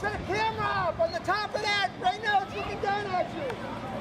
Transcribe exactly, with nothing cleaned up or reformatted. Set him up on the top of that right now. It's looking down at you.